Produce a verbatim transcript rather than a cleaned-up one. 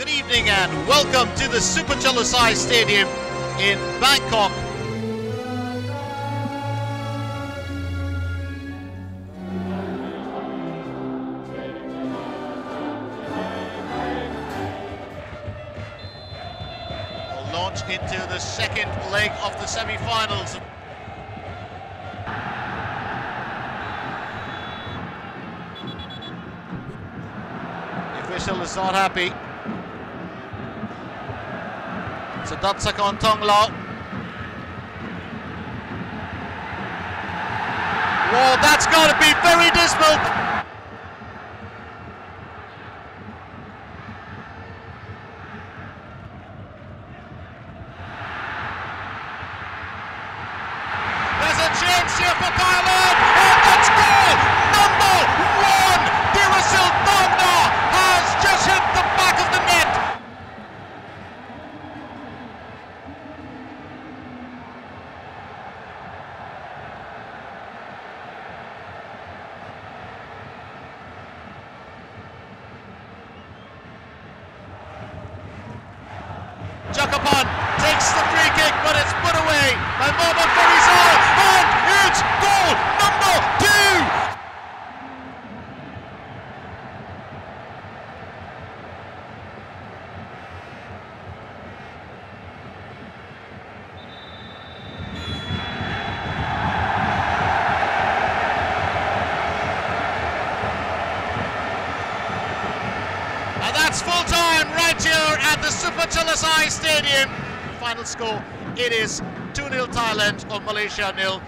Good evening and welcome to the Suphachalasai Stadium in Bangkok. We'll launch into the second leg of the semi-finals. The official is not happy. So that's a Kontong Law. Well, that's got to be very dismal. There's a chance here for Thailand. And that's goal number one. Dirasil Tongna has just hit the back of the net. Jakapan takes the free kick, but it's put away by Mohamed Farizal, and it's goal number two! And that's full time right here at the Suphachalasai Stadium. Final score, it is two nil Thailand or Malaysia nil.